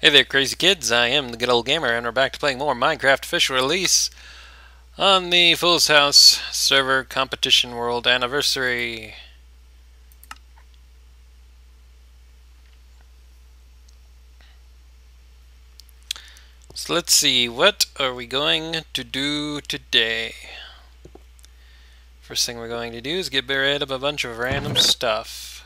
Hey there crazy kids, I am the Good Old Gamer and we're back to playing more Minecraft official release on the Fool's House Server Competition World Anniversary. So let's see, what are we going to do today? First thing we're going to do is get rid of a bunch of random stuff.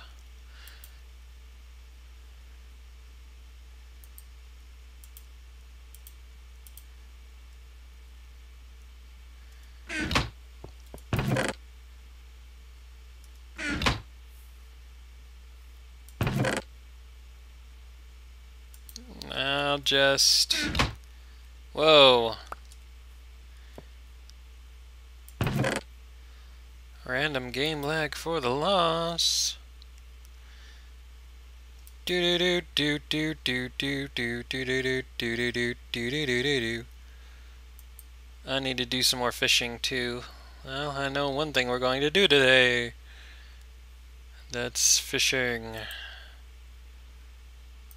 I'll just... Whoa! Random game lag for the loss. Do do do do do do do do do do do do do do do. I need to do some more fishing too. Well, I know one thing we're going to do today. That's fishing.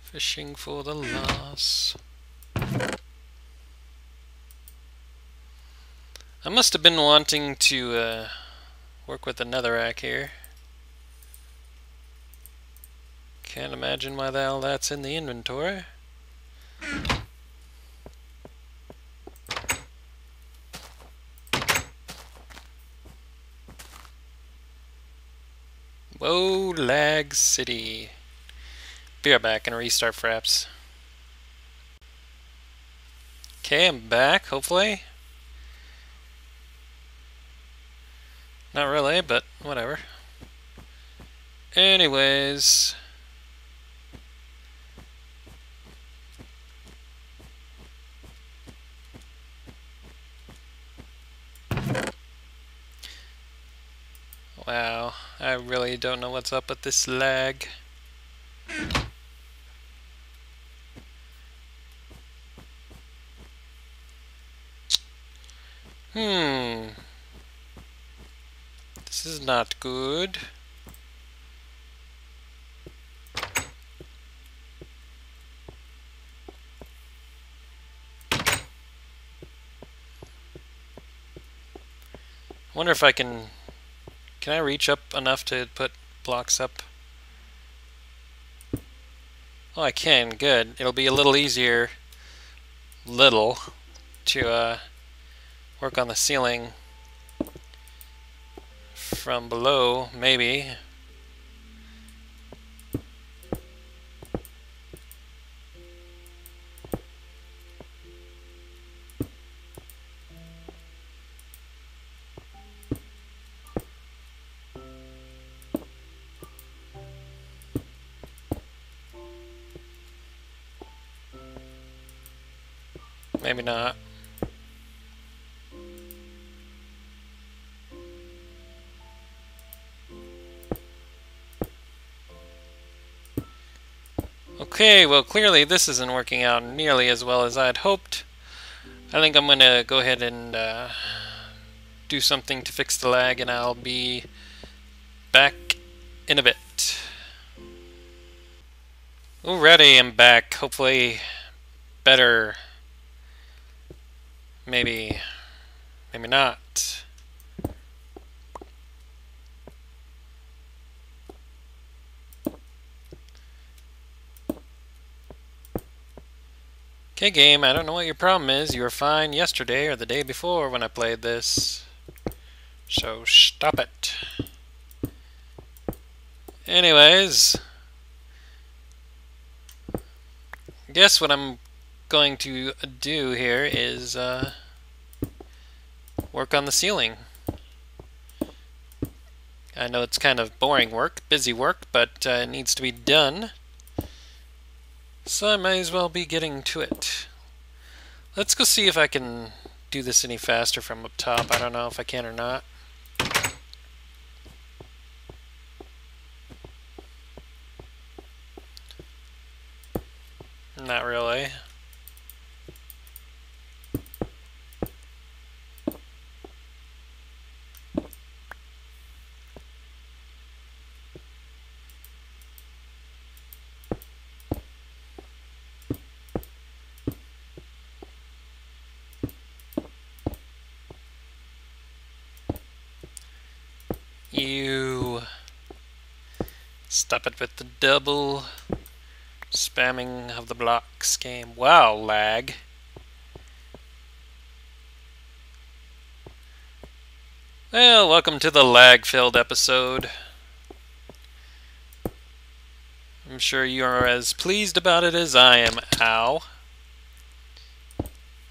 Fishing for the loss. I must have been wanting to work with another netherrack here. Can't imagine why the hell that's in the inventory. Whoa, lag city. Be right back and restart fraps. Okay, I'm back, hopefully. Not really, but whatever. Anyways. Wow, I really don't know what's up with this lag. This is not good. Wonder if I can I reach up enough to put blocks up? Oh, I can. Good. It'll be a little easier to work on the ceiling from below, maybe. Maybe not. Okay, well clearly this isn't working out nearly as well as I'd hoped. I think I'm gonna go ahead and do something to fix the lag and I'll be back in a bit. Alrighty, I'm back. Hopefully better. Maybe. Maybe not. Okay game, I don't know what your problem is. You were fine yesterday or the day before when I played this. So stop it. Anyways. I guess what I'm going to do here is work on the ceiling. I know it's kind of boring work, busy work, but it needs to be done. So I may as well be getting to it. Let's go see if I can do this any faster from up top. I don't know if I can or not. Not really. stop it with the double spamming of the blocks game. Wow, lag. Well, welcome to the lag-filled episode. I'm sure you are as pleased about it as I am. Ow.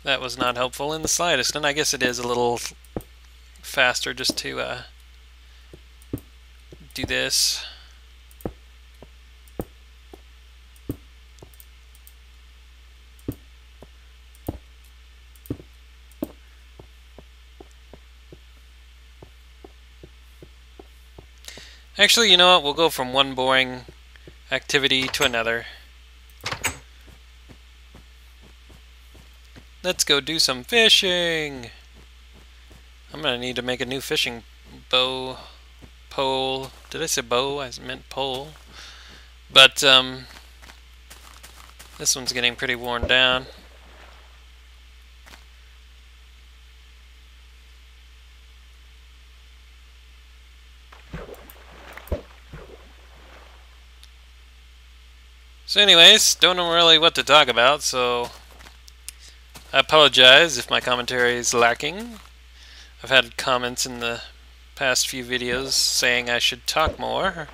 That was not helpful in the slightest, and I guess it is a little faster just to do this. Actually, you know what? We'll go from one boring activity to another. Let's go do some fishing! I'm gonna need to make a new fishing bow... pole... Did I say bow? I meant pole. But, this one's getting pretty worn down. So anyways, don't know really what to talk about, so I apologize if my commentary is lacking. I've had comments in the past few videos saying I should talk more,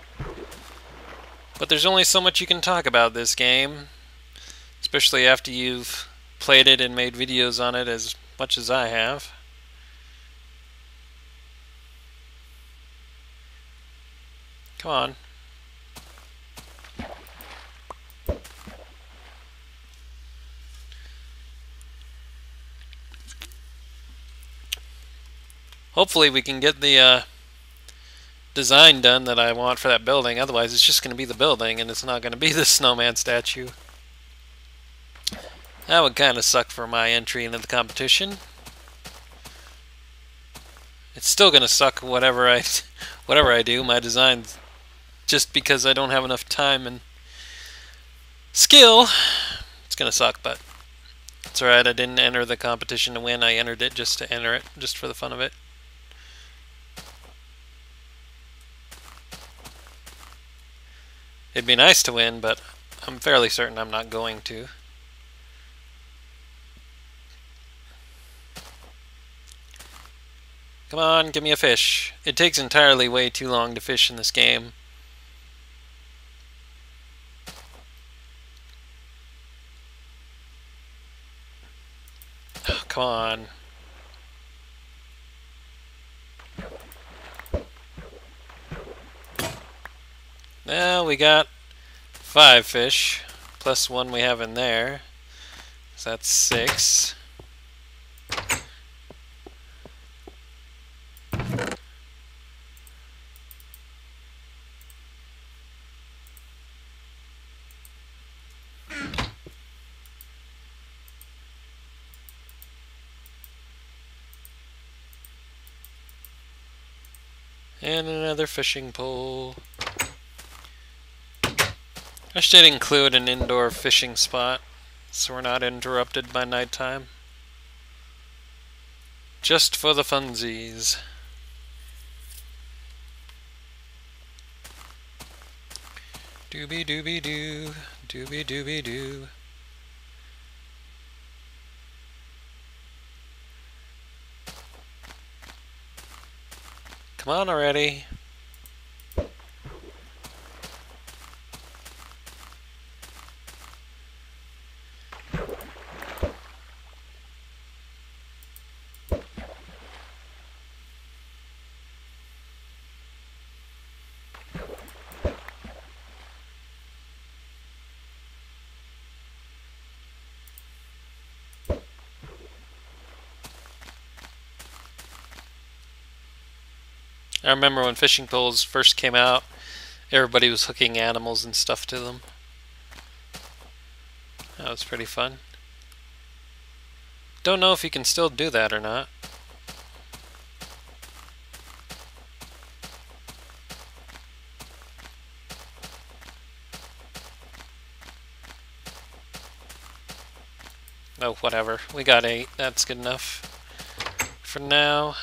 but there's only so much you can talk about this game, especially after you've played it and made videos on it as much as I have. Come on. Hopefully we can get the design done that I want for that building, otherwise it's just going to be the building and it's not going to be the snowman statue. That would kind of suck for my entry into the competition. It's still going to suck whatever I do, my design, just because I don't have enough time and skill. It's going to suck, but it's alright, I didn't enter the competition to win, I entered it just to enter it, just for the fun of it. It'd be nice to win, but I'm fairly certain I'm not going to. Come on, give me a fish. It takes entirely way too long to fish in this game. Oh, come on. Now we got 5 fish, plus 1 we have in there, so that's 6. And another fishing pole. I should include an indoor fishing spot, so we're not interrupted by nighttime. Just for the funsies. Doobie doobie doo, doobie doobie doo. Come on already. I remember when fishing poles first came out, everybody was hooking animals and stuff to them. That was pretty fun. Don't know if you can still do that or not. Oh, whatever. We got 8. That's good enough for now.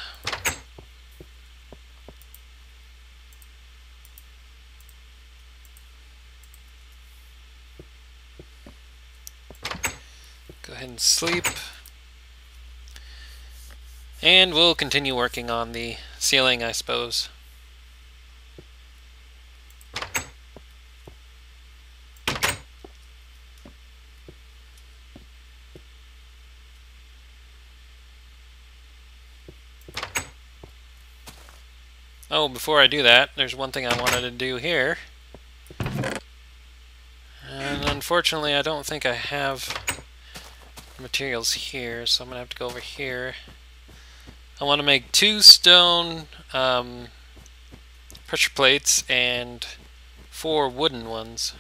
ahead and sleep. And we'll continue working on the ceiling, I suppose. Oh, before I do that, there's one thing I wanted to do here. And unfortunately, I don't think I have materials here, so I'm going to have to go over here. I want to make 2 stone pressure plates and 4 wooden ones.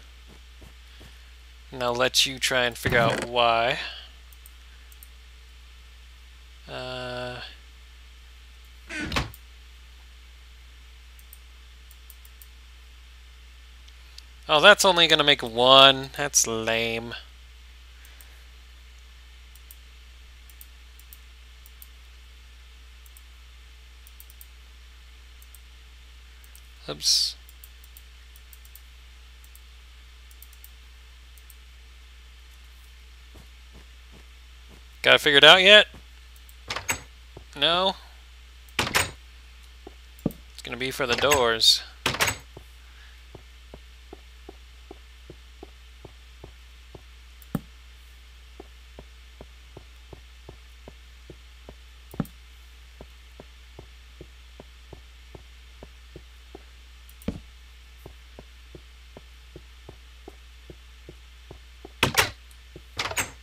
And I'll let you try and figure out why. Oh, that's only going to make 1. That's lame. Oops. Got it figured out yet? No? It's going to be for the doors.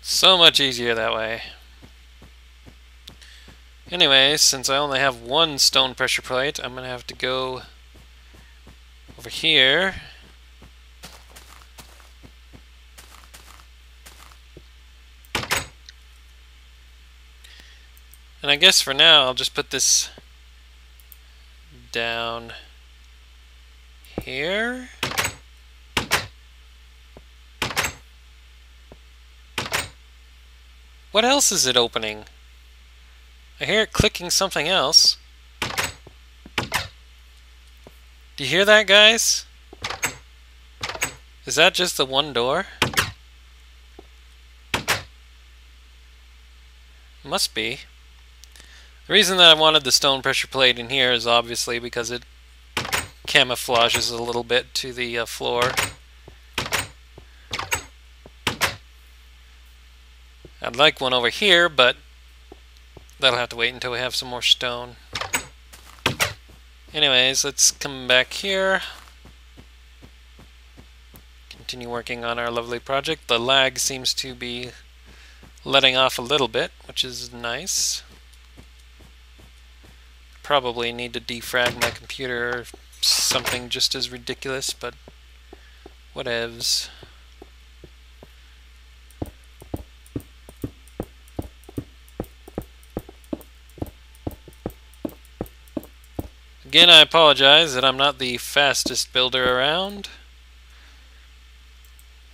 So much easier that way. Anyway, since I only have 1 stone pressure plate, I'm gonna have to go over here. And I guess for now, I'll just put this down here. What else is it opening? I hear it clicking something else. Do you hear that, guys? Is that just the one door? Must be. The reason that I wanted the stone pressure plate in here is obviously because it camouflages a little bit to the floor. I'd like one over here, but that'll have to wait until we have some more stone. Anyways, let's come back here. Continue working on our lovely project. The lag seems to be letting off a little bit, which is nice. Probably need to defrag my computer or something just as ridiculous, but whatevs. Again, I apologize that I'm not the fastest builder around.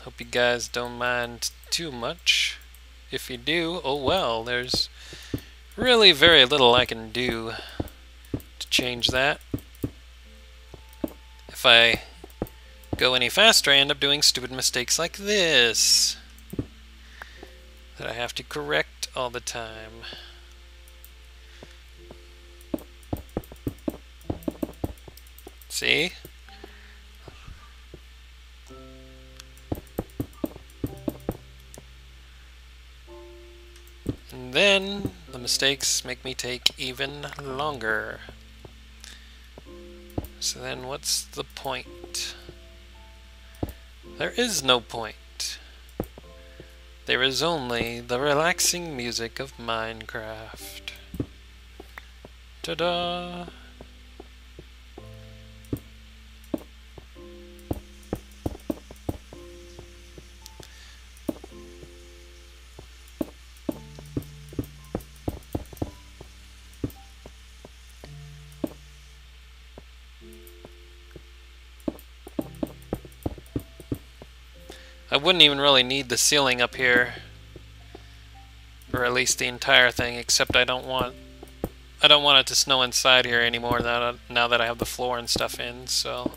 Hope you guys don't mind too much. If you do, oh well, there's really very little I can do to change that. If I go any faster, I end up doing stupid mistakes like this that I have to correct all the time. See? And then the mistakes make me take even longer. So then what's the point? There is no point. There is only the relaxing music of Minecraft. Ta-da! I wouldn't even really need the ceiling up here, or at least the entire thing, except I don't want it to snow inside here anymore now that I have the floor and stuff in, so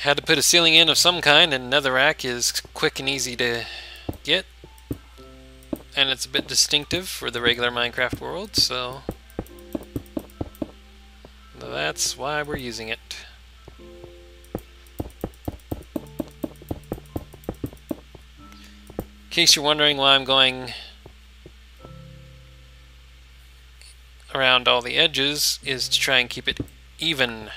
Had to put a ceiling in of some kind, and netherrack is quick and easy to get. And it's a bit distinctive for the regular Minecraft world, so that's why we're using it. In case you're wondering why I'm going around all the edges, is to try and keep it even.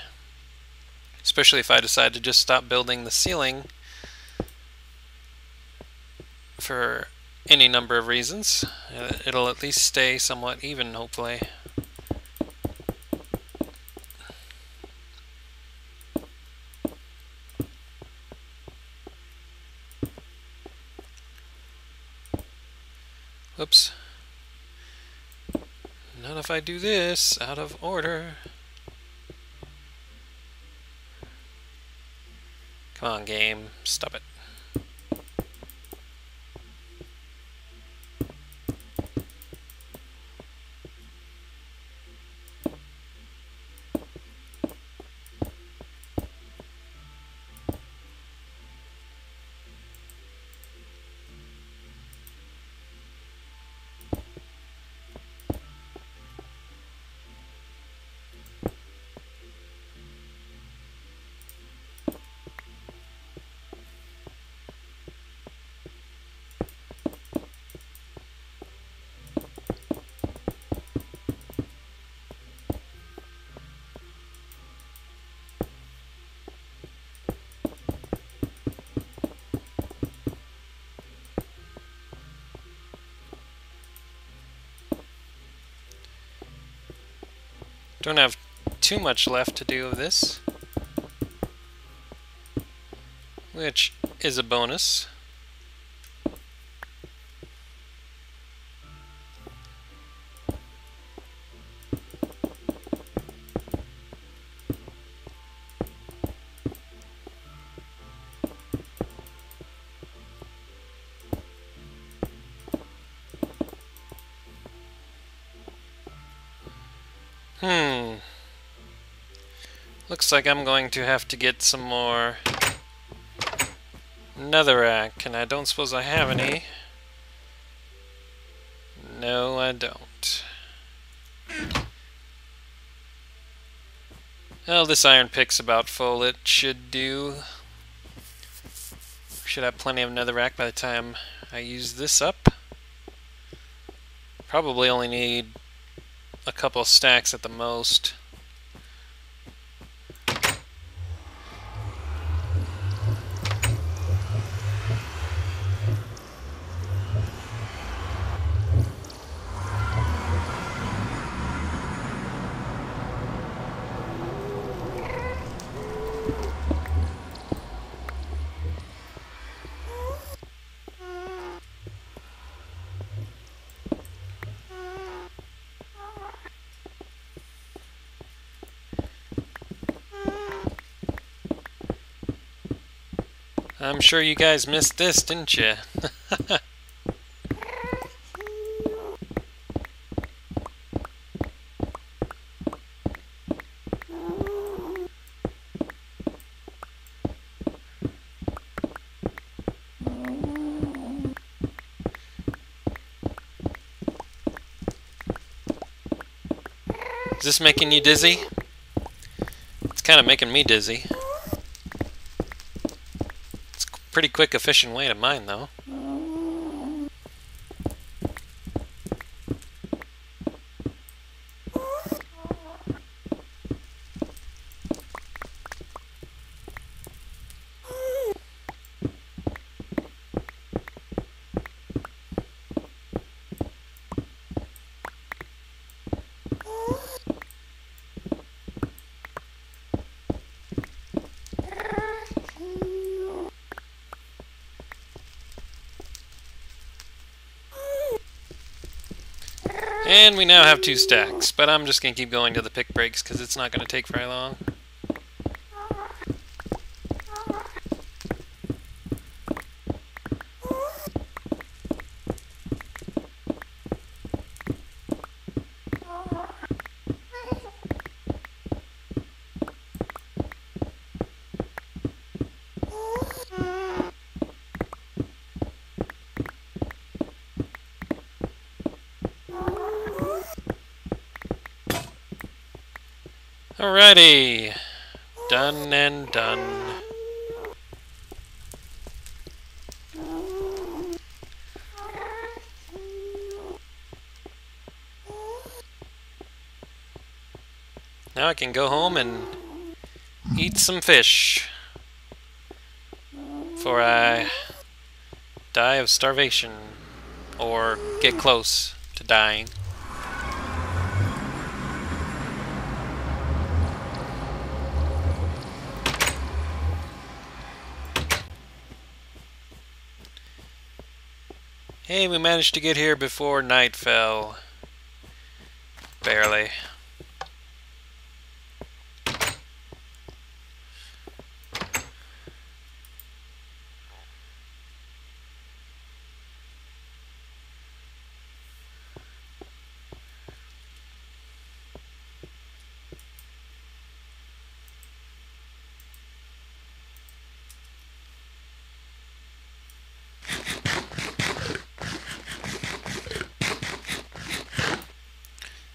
Especially if I decide to just stop building the ceiling for any number of reasons. It'll at least stay somewhat even, hopefully. Whoops. Not if I do this out of order. Come on, game. Stop it. Don't have too much left to do of this, which is a bonus. Looks like I'm going to have to get some more netherrack, and I don't suppose I have any. No, I don't. Well, this iron pick's about full. It should do. Should have plenty of netherrack by the time I use this up. Probably only need a couple stacks at the most. I'm sure you guys missed this, didn't you? Is this making you dizzy? It's kind of making me dizzy. Pretty quick, efficient way to mine, though. And we now have 2 stacks, but I'm just going to keep going to the pick breaks because it's not going to take very long. Alrighty. Done and done. Now I can go home and eat some fish before I die of starvation or get close to dying. Hey, we managed to get here before night fell. Barely.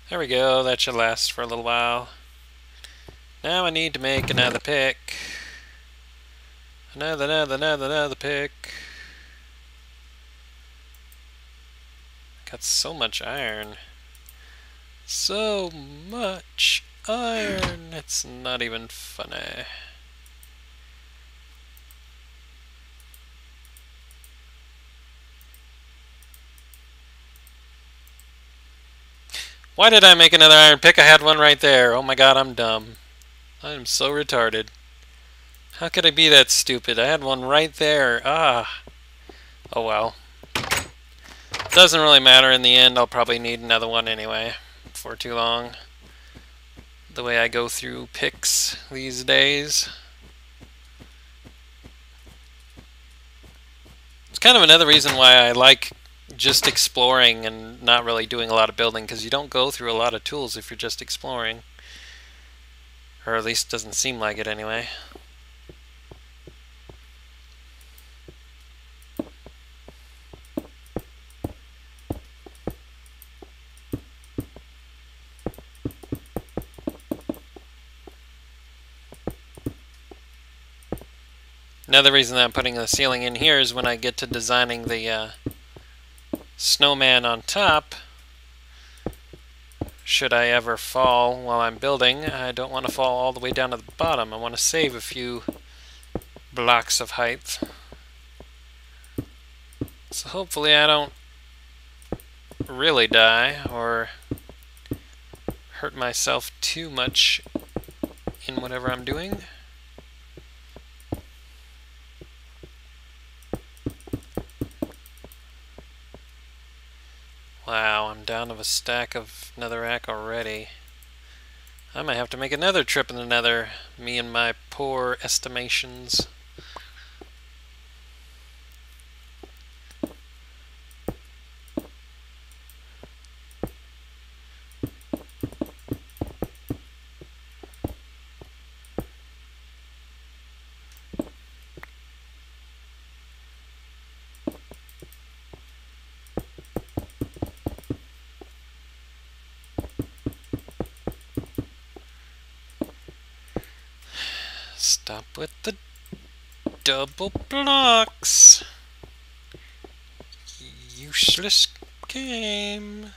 There we go, that should last for a little while. Now I need to make another pick. Another pick. Got so much iron. So much iron, it's not even funny. Why did I make another iron pick? I had one right there. Oh my god, I'm dumb. I am so retarded. How could I be that stupid? I had one right there. Ah. Oh well. Doesn't really matter. In the end, I'll probably need another one anyway. For too long. The way I go through picks these days. It's kind of another reason why I like just exploring and not really doing a lot of building, because you don't go through a lot of tools if you're just exploring, or at least doesn't seem like it anyway. Another reason that I'm putting the ceiling in here is when I get to designing the snowman on top, should I ever fall while I'm building, I don't want to fall all the way down to the bottom. I want to save a few blocks of height. So hopefully I don't really die or hurt myself too much in whatever I'm doing. Wow, I'm down of a stack of netherrack already. I might have to make another trip in another, me and my poor estimations. Stop with the double blocks. Useless game.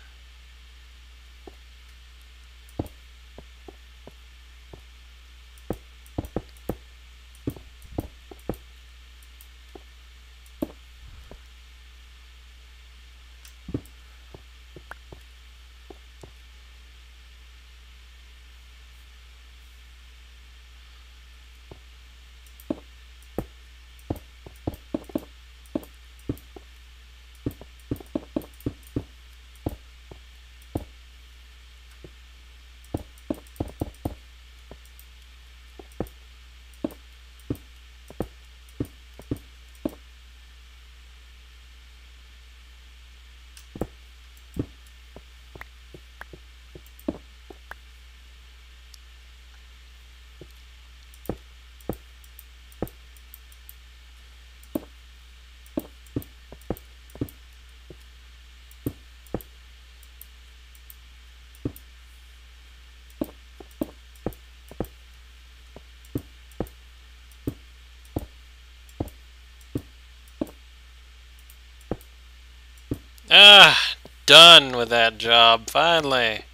Done with that job, finally.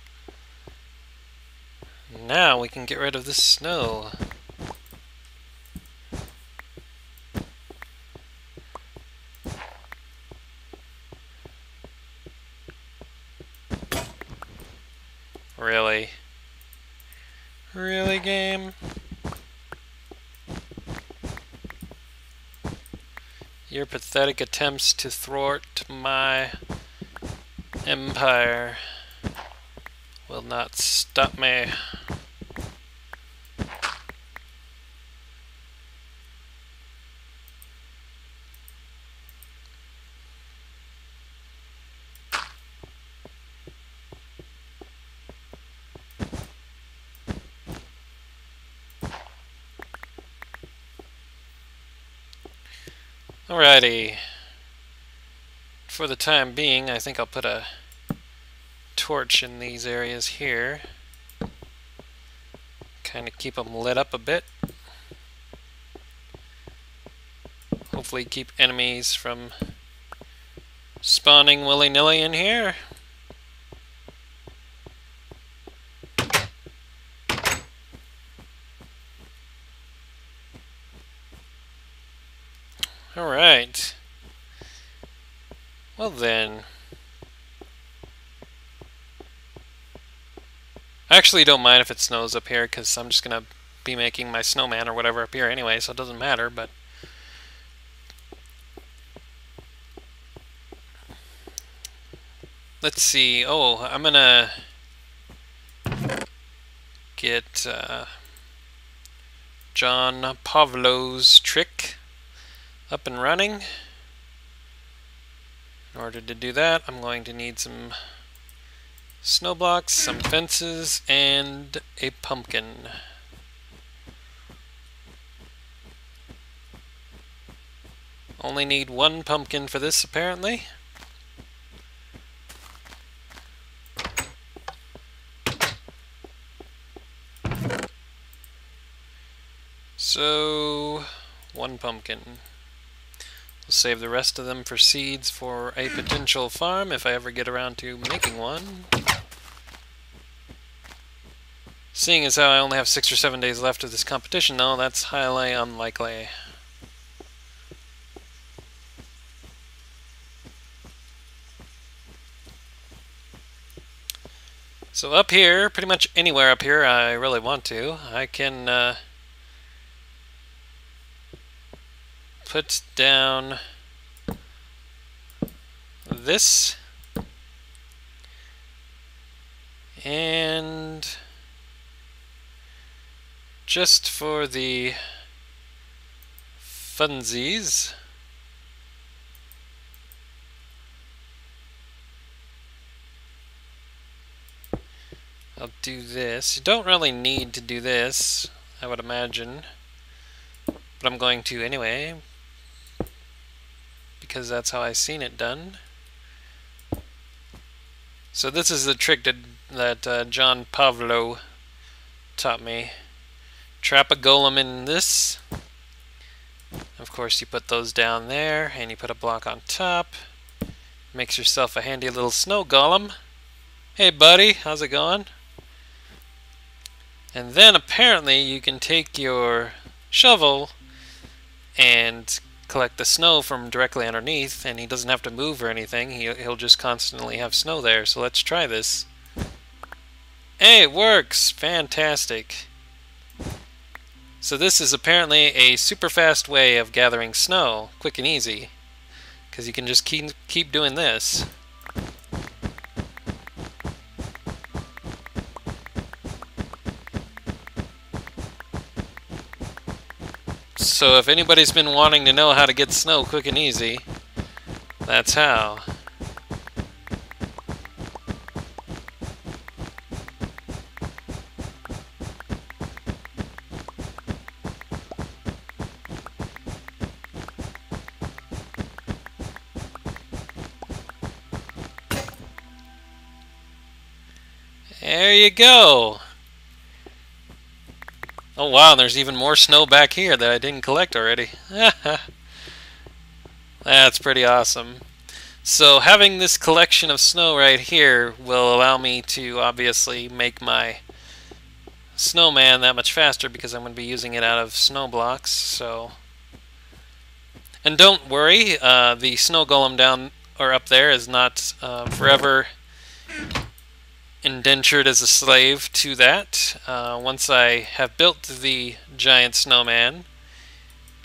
Now we can get rid of this snow. Really? Really, game? Your pathetic attempts to thwart my empire will not stop me. Alrighty. For the time being, I think I'll put a torch in these areas here. Kind of keep them lit up a bit. Hopefully keep enemies from spawning willy-nilly in here. Alright. Well then. I actually don't mind if it snows up here, because I'm just going to be making my snowman or whatever up here anyway, so it doesn't matter, but... Let's see. Oh, I'm going to get John Pavlo's trick up and running. In order to do that, I'm going to need some snow blocks, some fences, and a pumpkin. Only need one pumpkin for this, apparently. So, one pumpkin. We'll save the rest of them for seeds for a potential farm if I ever get around to making one. Seeing as how I only have 6 or 7 days left of this competition, though, that's highly unlikely. So up here, pretty much anywhere up here I really want to, I can put down this and just for the funsies I'll do this. You don't really need to do this, I would imagine, but I'm going to anyway, because that's how I seen it done. So this is the trick that John Pavlo taught me. Trap a golem in this. Of course you put those down there, and you put a block on top. Makes yourself a handy little snow golem. Hey buddy, how's it going? And then apparently you can take your shovel and collect the snow from directly underneath, and he doesn't have to move or anything. He'll just constantly have snow there. So let's try this. Hey, it works! Fantastic. So this is apparently a super fast way of gathering snow, quick and easy, because you can just keep doing this. So if anybody's been wanting to know how to get snow quick and easy, that's how. There you go! Oh wow, there's even more snow back here that I didn't collect already. That's pretty awesome. So having this collection of snow right here will allow me to obviously make my snowman that much faster, because I'm going to be using it out of snow blocks. So, and don't worry, the snow golem down or up there is not forever indentured as a slave to that. Once I have built the giant snowman,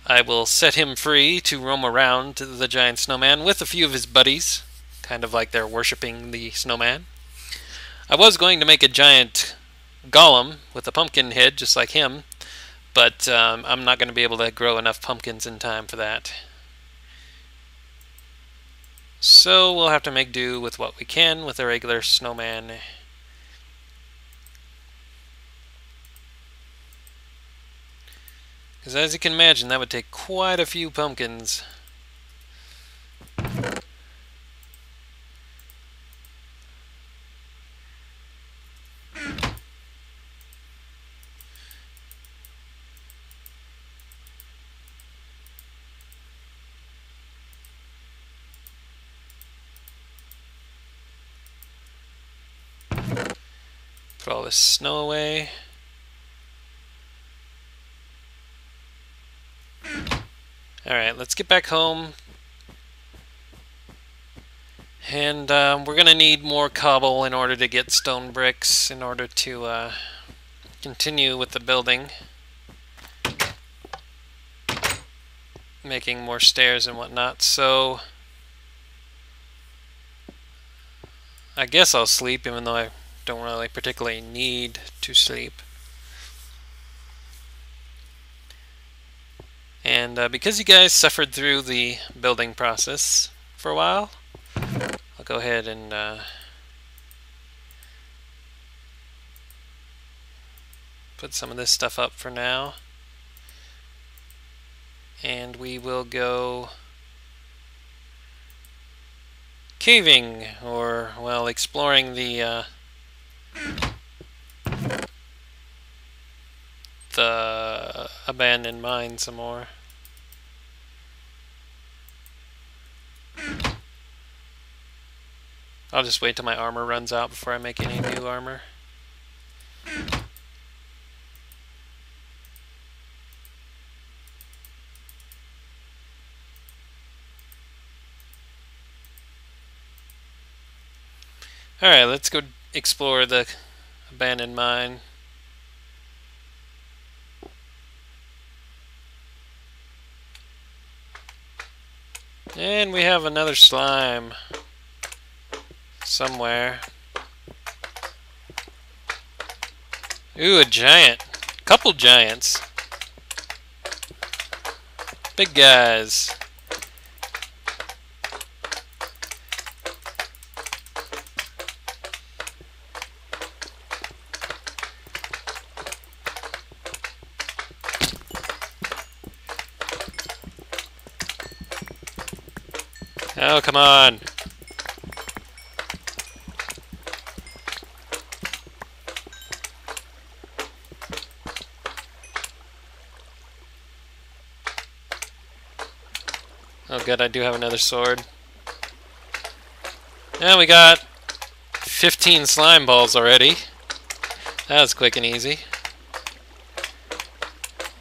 I will set him free to roam around the giant snowman with a few of his buddies, kind of like they're worshiping the snowman. I was going to make a giant golem with a pumpkin head just like him, but I'm not going to be able to grow enough pumpkins in time for that. So we'll have to make do with what we can with a regular snowman. Because as you can imagine, that would take quite a few pumpkins. Put all this snow away. Alright, let's get back home, and we're going to need more cobble in order to get stone bricks in order to continue with the building, making more stairs and whatnot. So I guess I'll sleep, even though I don't really particularly need to sleep. And because you guys suffered through the building process for a while, I'll go ahead and put some of this stuff up for now. And we will go caving, or, well, exploring the abandoned mine some more. I'll just wait till my armor runs out before I make any new armor. Alright, let's go explore the abandoned mine. And we have another slime somewhere. Ooh, a giant. Couple giants. Big guys. Oh, come on. Oh good, I do have another sword. And we got 15 slime balls already. That was quick and easy.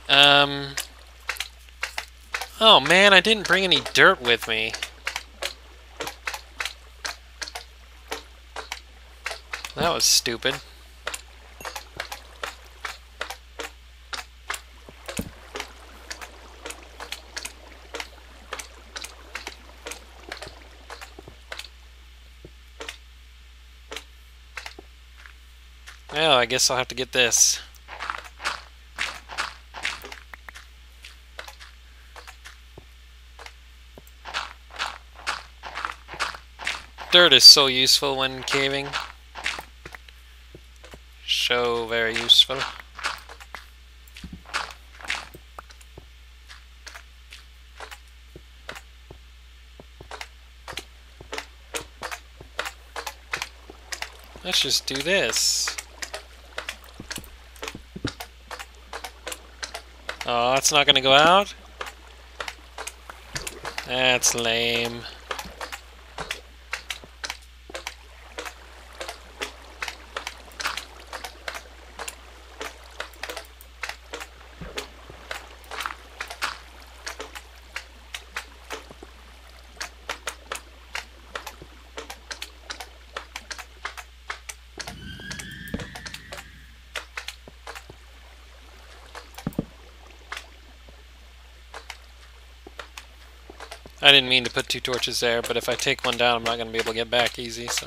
Oh man, I didn't bring any dirt with me. That was stupid. Well, I guess I'll have to get this. Dirt is so useful when caving. So very useful. Let's just do this. Oh, it's not going to go out? That's lame. I didn't mean to put two torches there, but if I take one down, I'm not going to be able to get back easy, so...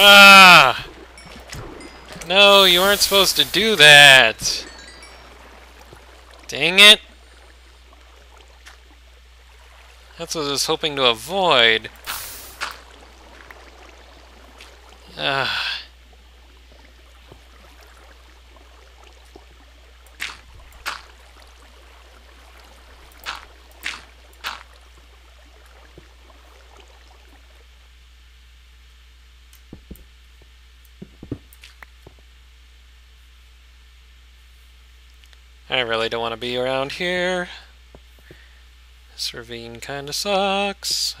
Ah! No, you weren't supposed to do that! Dang it! That's what I was hoping to avoid. Ah. I really don't want to be around here. This ravine kind of sucks.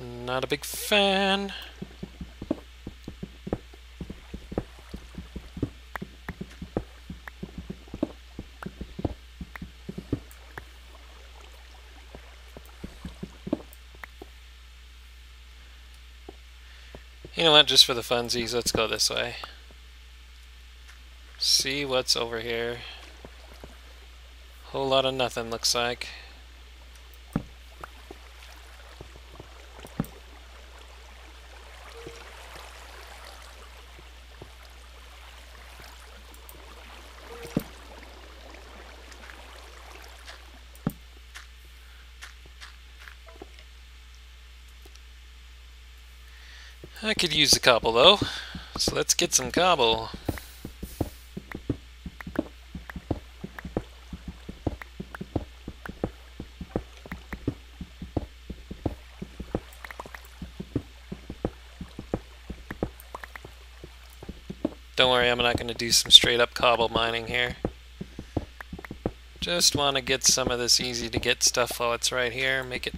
I'm not a big fan. You know what, just for the funsies, let's go this way. See what's over here. Whole lot of nothing, looks like. I could use the cobble though, so let's get some cobble. Don't worry, I'm not going to do some straight-up cobble mining here. Just want to get some of this easy-to-get stuff while it's right here. Make it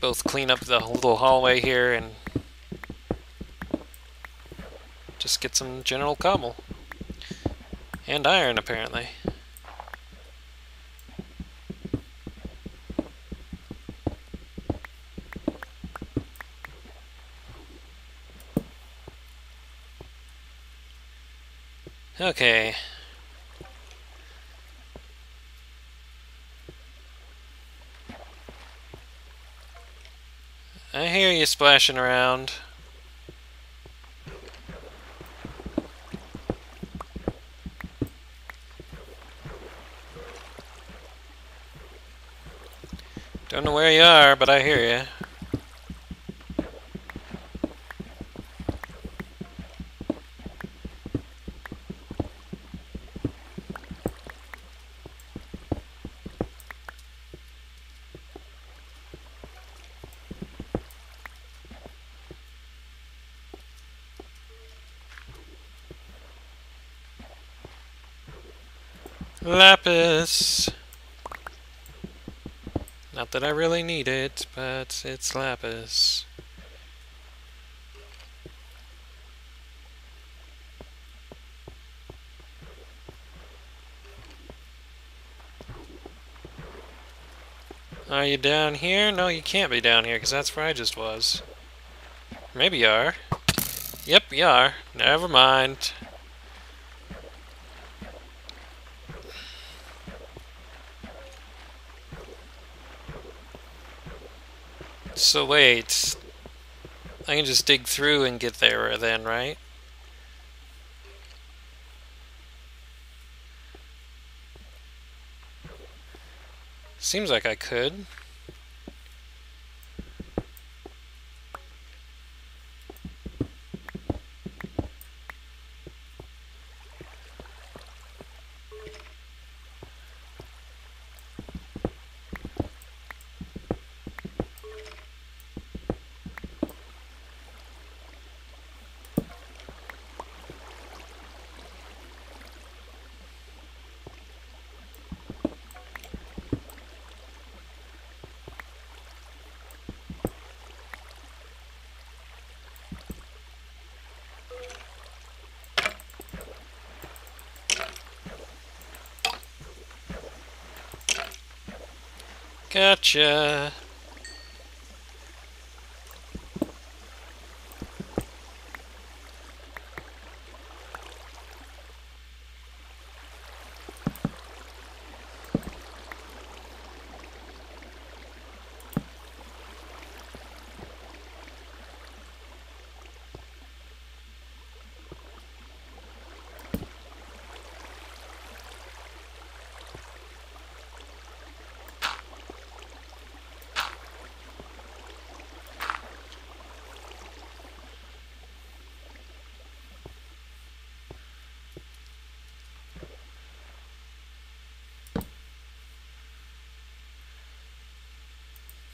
both clean up the little hallway here and just get some general cobble. And iron, apparently. Okay. I hear you splashing around. Don't know where you are, but I hear you. Lapis. Not that I really need it, but it's lapis. Are you down here? No, you can't be down here, because that's where I just was. Maybe you are. Yep, you are. Never mind. So wait, I can just dig through and get there then, right? Seems like I could. Gotcha.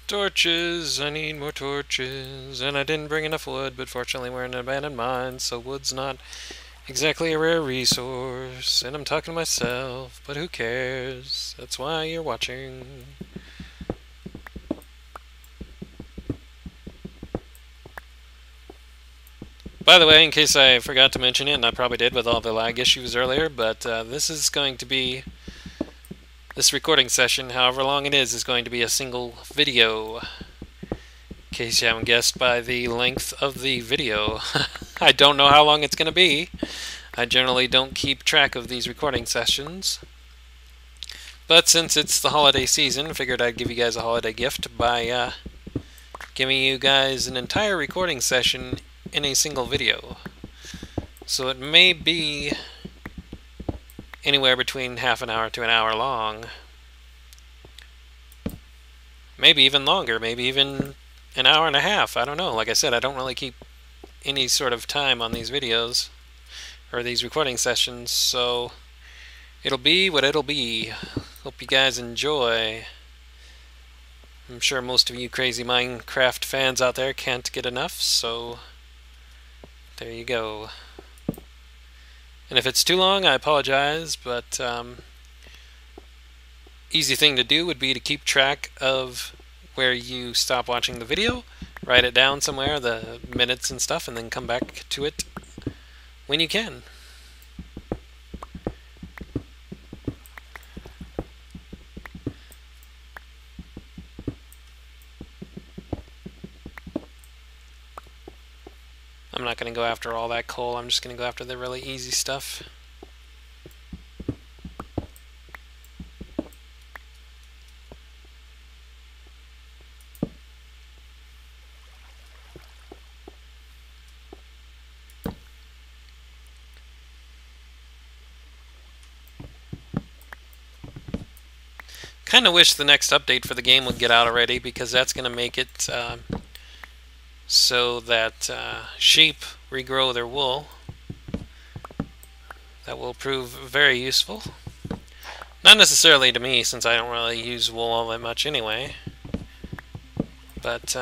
Torches! I need more torches, and I didn't bring enough wood, but fortunately we're in an abandoned mine, so wood's not exactly a rare resource, and I'm talking to myself, but who cares? That's why you're watching. By the way, in case I forgot to mention it, and I probably did with all the lag issues earlier, but this is going to be... this recording session, however long it is going to be a single video. In case you haven't guessed by the length of the video. I don't know how long it's going to be. I generally don't keep track of these recording sessions. But since it's the holiday season, I figured I'd give you guys a holiday gift by giving you guys an entire recording session in a single video. So it may be anywhere between half an hour to an hour long. Maybe even longer, maybe even an hour and a half, I don't know. Like I said, I don't really keep any sort of time on these videos, or these recording sessions, so it'll be what it'll be. Hope you guys enjoy. I'm sure most of you crazy Minecraft fans out there can't get enough, so there you go. And if it's too long, I apologize, but easy thing to do would be to keep track of where you stop watching the video, write it down somewhere, the minutes and stuff, and then come back to it when you can. I'm not going to go after all that coal, I'm just going to go after the really easy stuff. Kind of wish the next update for the game would get out already, because that's going to make it... so that sheep regrow their wool. That will prove very useful. Not necessarily to me, since I don't really use wool all that much anyway. But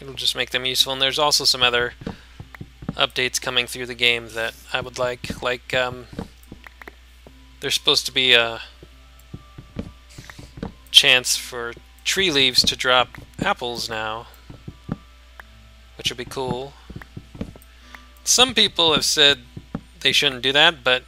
it'll just make them useful. And there's also some other updates coming through the game that I would like. Like, there's supposed to be a chance for tree leaves to drop apples now, which would be cool. Some people have said they shouldn't do that, but